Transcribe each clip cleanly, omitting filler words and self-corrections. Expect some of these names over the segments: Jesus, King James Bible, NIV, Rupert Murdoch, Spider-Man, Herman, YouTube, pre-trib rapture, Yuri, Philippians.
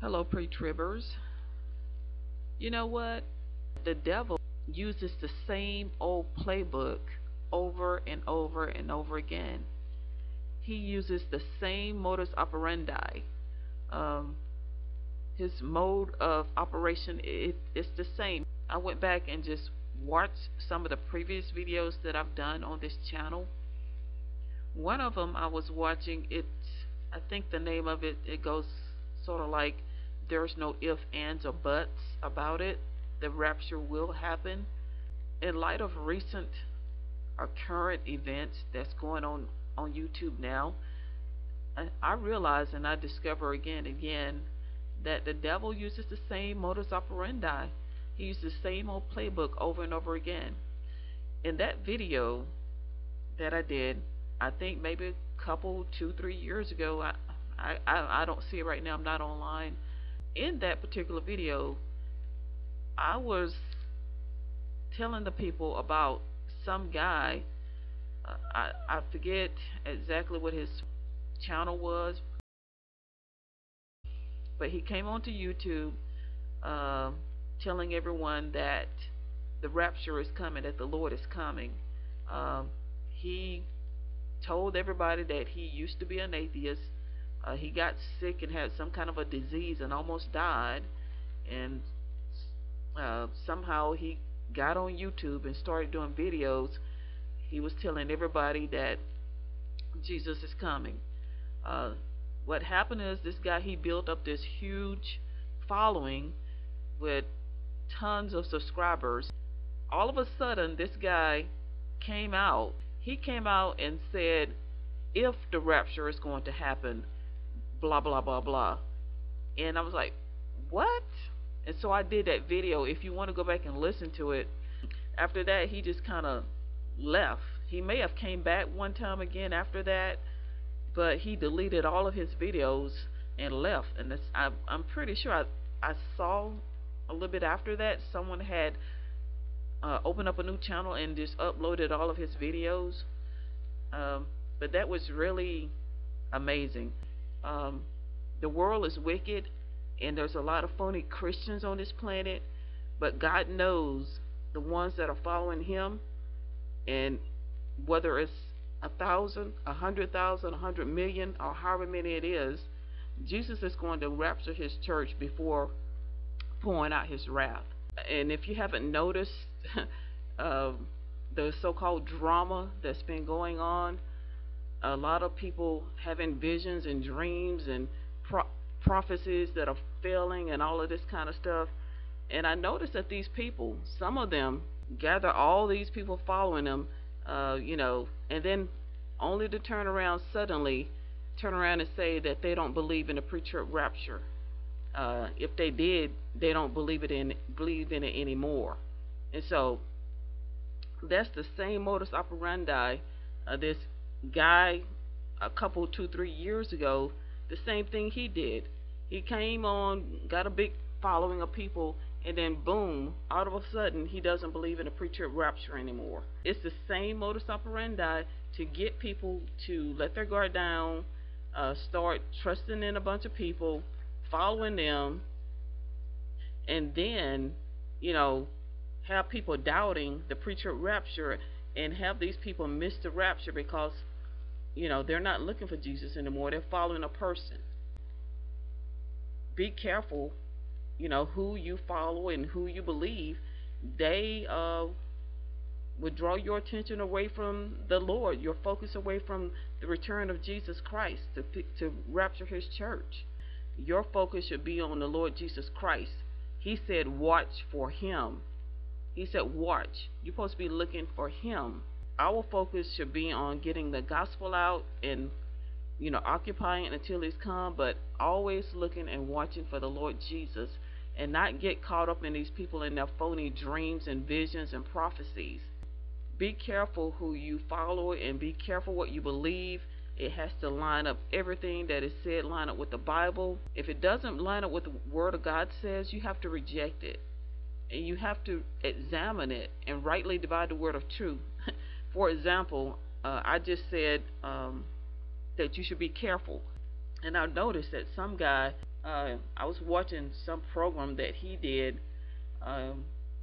Hello, pre-tribbers. You know what? The devil uses the same old playbook over and over and over again. He uses the same modus operandi. His mode of operation is the same. I went back and just watched some of the previous videos that I've done on this channel. One of them I was watching, I think the name of it goes sort of like there's no ifs, ands, or buts about it. The rapture will happen. In light of recent or current events that's going on YouTube now, I realize and I discover again that the devil uses the same modus operandi. He uses the same old playbook over and over again. In that video that I did, I think maybe a couple, 2-3 years ago, I don't see it right now, I'm not online. In that particular video, I was telling the people about some guy. I forget exactly what his channel was, but he came onto YouTube telling everyone that the rapture is coming, that the Lord is coming. He told everybody that he used to be an atheist. He got sick and had some kind of a disease and almost died, and somehow he got on YouTube and started doing videos. He was telling everybody that Jesus is coming. What happened is this guy, he built up this huge following with tons of subscribers. All of a sudden this guy came out. He came out and said, if the rapture is going to happen, blah blah blah blah. And I was like, what? And so I did that video. If you want to go back and listen to it. After that, he just kind of left. He may have came back one time again after that, but he deleted all of his videos and left. And this, I'm pretty sure I saw a little bit after that someone had opened up a new channel and just uploaded all of his videos. But that was really amazing. The world is wicked, and there's a lot of phony Christians on this planet, but God knows the ones that are following him. And whether it's 1,000, 100,000, 100 million, or however many it is, Jesus is going to rapture his church before pouring out his wrath. And if you haven't noticed the so-called drama that's been going on, a lot of people having visions and dreams and prophecies that are failing and all of this kind of stuff. And I noticed that these people, some of them gather all these people following them, you know, and then only to suddenly turn around and say that they don't believe in the pre-trib rapture. If they did, they don't believe in it anymore. And so that's the same modus operandi. This guy, a couple, 2-3 years ago, the same thing he did. He came on, got a big following of people, and then boom, all of a sudden he doesn't believe in the pre-trib rapture anymore. It's the same modus operandi to get people to let their guard down, start trusting in a bunch of people, following them, and then, you know, have people doubting the pre-trib rapture and have these people miss the rapture because, you know, they're not looking for Jesus anymore. They're following a person. Be careful, you know, who you follow and who you believe. They would draw your attention away from the Lord, your focus away from the return of Jesus Christ to rapture his church. Your focus should be on the Lord Jesus Christ. He said, watch for him. He said, watch. You're supposed to be looking for him. Our focus should be on getting the gospel out and, you know, occupying it until he's come, but always looking and watching for the Lord Jesus, and not get caught up in these people and their phony dreams and visions and prophecies. Be careful who you follow and be careful what you believe. It has to line up. Everything that is said, line up with the Bible. If it doesn't line up with the Word of God says, you have to reject it, and you have to examine it and rightly divide the word of truth. For example, I just said that you should be careful, and I noticed that some guy I was watching some program that he did.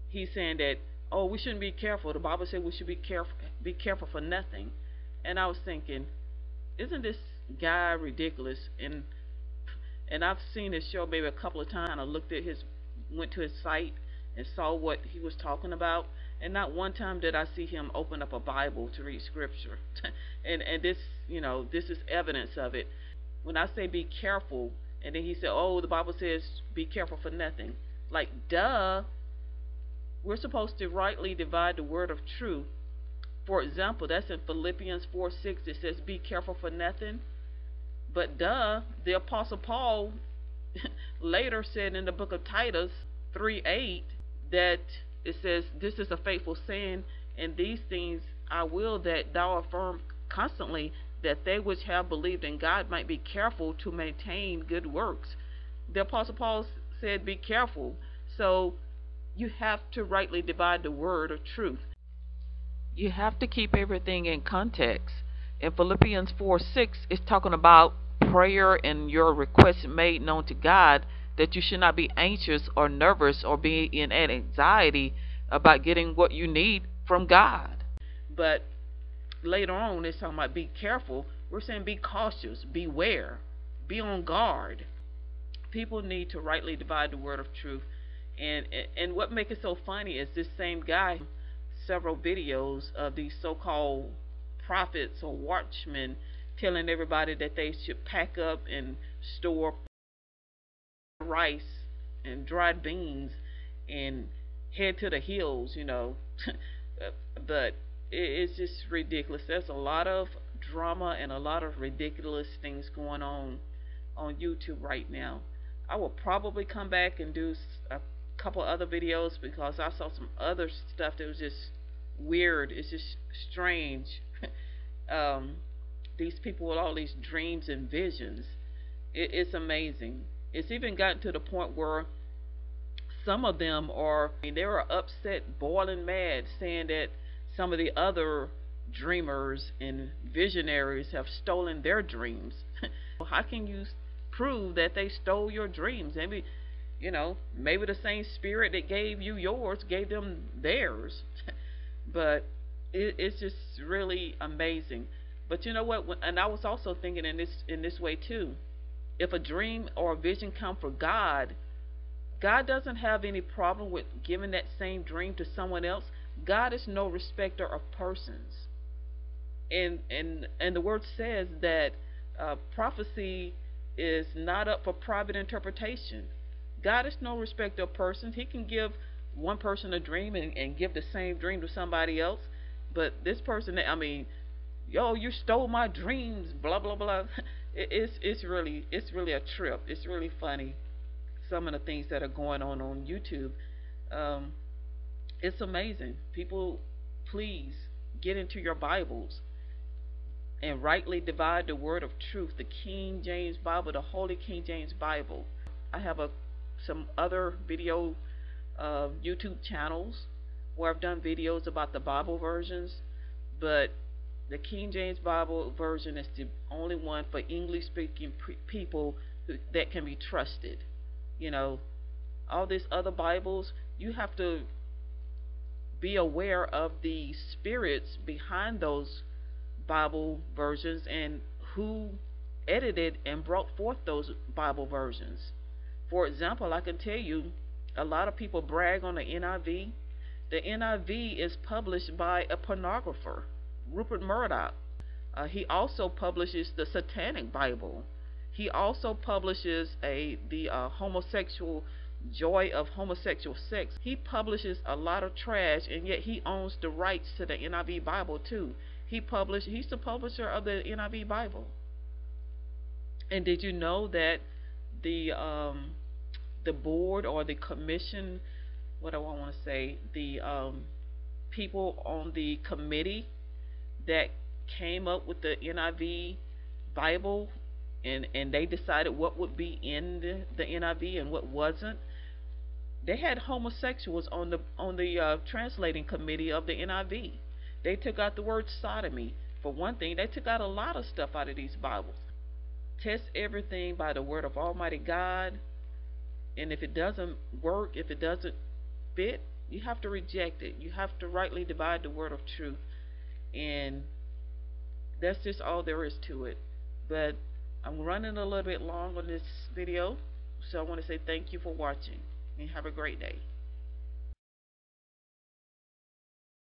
He's saying that, oh, we shouldn't be careful. The Bible said we should be careful for nothing. And I was thinking, isn't this guy ridiculous? And I've seen his show maybe a couple of times. I looked at his, went to his site and saw what he was talking about. And not one time did I see him open up a Bible to read scripture. and this, you know, this is evidence of it. When I say be careful, and then he said, oh, the Bible says be careful for nothing. Like, duh. We're supposed to rightly divide the word of truth. For example, that's in Philippians 4:6. It says, be careful for nothing. But duh, the Apostle Paul later said in the book of Titus 3:8 that it says, this is a faithful saying, and these things I will that thou affirm constantly, that they which have believed in God might be careful to maintain good works. The Apostle Paul said, be careful. So you have to rightly divide the word of truth. You have to keep everything in context. In Philippians 4:6, it's talking about prayer and your request made known to God, that you should not be anxious or nervous or be in an anxiety about getting what you need from God. But later on, it's talking about be careful. We're saying be cautious, beware, be on guard. People need to rightly divide the word of truth. And what makes it so funny is this same guy, several videos of these so-called prophets or watchmen telling everybody that they should pack up and store rice and dried beans and head to the hills, you know. But it's just ridiculous. There's a lot of drama and a lot of ridiculous things going on YouTube right now. I will probably come back and do a couple other videos, because I saw some other stuff that was just weird. It's just strange. These people with all these dreams and visions, it's amazing. It's even gotten to the point where some of them are, I mean, they were upset, boiling mad, saying that some of the other dreamers and visionaries have stolen their dreams. Well, how can you prove that they stole your dreams? Maybe, you know, maybe the same spirit that gave you yours gave them theirs. But it's just really amazing. But you know what? And I was also thinking in this way too. If a dream or a vision come from God, God doesn't have any problem with giving that same dream to someone else. God is no respecter of persons. And the word says that prophecy is not up for private interpretation. God is no respecter of persons. He can give one person a dream and give the same dream to somebody else. But this person, I mean, yo, you stole my dreams, blah blah blah. It's really a trip. It's really funny, some of the things that are going on YouTube. It's amazing. People, please get into your Bibles and rightly divide the word of truth, the King James Bible, the Holy King James Bible. I have some other video YouTube channels where I've done videos about the Bible versions, but the King James Bible version is the only one for English speaking people that can be trusted. You know, all these other Bibles, you have to be aware of the spirits behind those Bible versions and who edited and brought forth those Bible versions. For example, I can tell you, a lot of people brag on the NIV. The NIV is published by a pornographer, Rupert Murdoch. He also publishes the Satanic Bible. He also publishes the homosexual joy of homosexual sex. He publishes a lot of trash, and yet he owns the rights to the NIV Bible too. He's the publisher of the NIV Bible. And did you know that the board or the commission, what do I want to say, the people on the committee that came up with the NIV Bible, and they decided what would be in the NIV and what wasn't, they had homosexuals on the translating committee of the NIV. They took out the word sodomy. For one thing, they took out a lot of stuff out of these Bibles. Test everything by the word of Almighty God, and if it doesn't work, if it doesn't fit, you have to reject it. You have to rightly divide the word of truth, and that's just all there is to it. But I'm running a little bit long on this video, so I want to say thank you for watching, and have a great day.